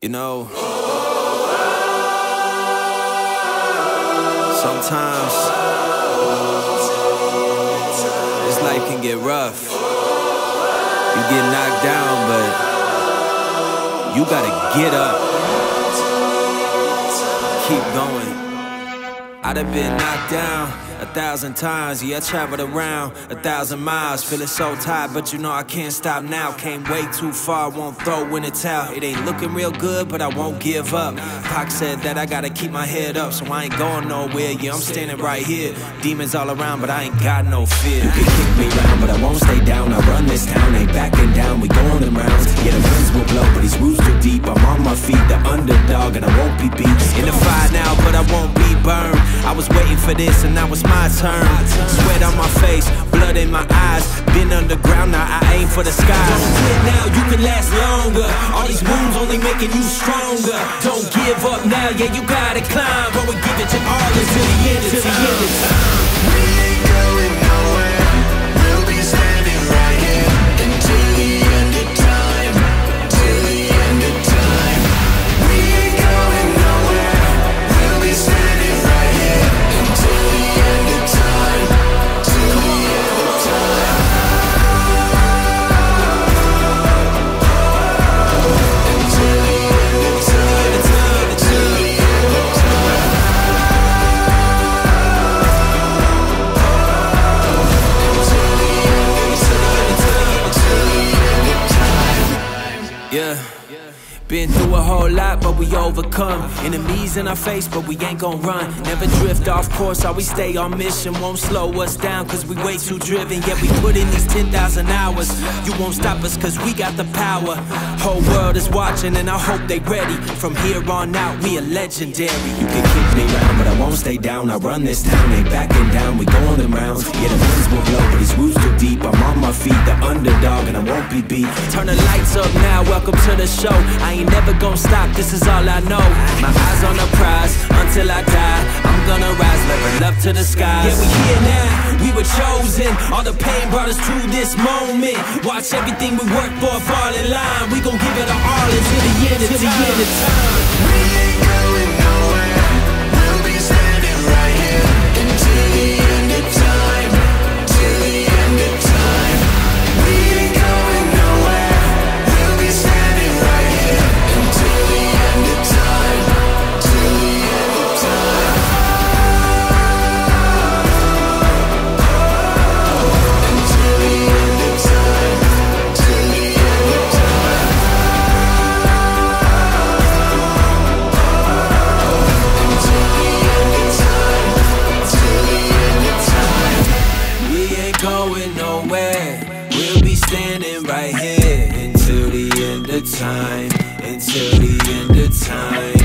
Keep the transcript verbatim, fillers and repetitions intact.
You know, sometimes this life can get rough. You get knocked down, but you gotta get up, keep going. I'd have been knocked down a thousand times, yeah, I traveled around a thousand miles, feeling so tired, but you know I can't stop now. Came way too far, won't throw in the towel. It ain't looking real good, but I won't give up. Pac said that I gotta keep my head up, so I ain't going nowhere, yeah, I'm standing right here. Demons all around, but I ain't got no fear. You can kick me round, but I won't stay down. I run this town, ain't backing down, we going them rounds. Yeah, the winds will blow, but these roots too deep. I'm on my feet, the underdog, and I won't be beat. In the fight now, but I won't be burned. I was waiting for this, and now it's my turn. Sweat on my face, blood in my eyes. Been underground, now I aim for the sky. Don't quit now, you can last longer. All these wounds only making you stronger. Don't give up now, yeah, you gotta climb. Go and give it your all until the end, until the end of time. We ain't going nowhere. We'll be standing right here until the end of time. Till the end of time. We ain't going nowhere. We'll be standing. Yeah, been through a whole lot, but we overcome. Enemies in our face, but we ain't gon' run. Never drift off course, always stay on mission. Won't slow us down, cause we way too driven. Yeah, we put in these ten thousand hours. You won't stop us, cause we got the power. Whole world is watching, and I hope they ready. From here on out, we are legendary. You can kick me round, but I won't stay down. I run this town, ain't backing down, we going them rounds. Yeah, the winds will blow, but these roots too deep. I'm on my feet, the underdog, and I won't be beat. Turn the lights up now, welcome to the show. I ain't never gon' stop, this is all I know. My eyes on the prize, until I die. I'm gonna rise, level up to the skies. Yeah, we here now, we were chosen. All the pain brought us to this moment. Watch everything we work for fall in line. We gon' give it our all until the end, until the end of time. We ain't going nowhere. We'll be standing right here until the end of time. Till the end of time. We ain't going nowhere. We'll be standing right here until the end of time. Till the end of time. Until the end of time. Till the end of time. Until the end of time. Till the end of time. We ain't going nowhere. We'll be standing right here until the end of time. Until the end of time.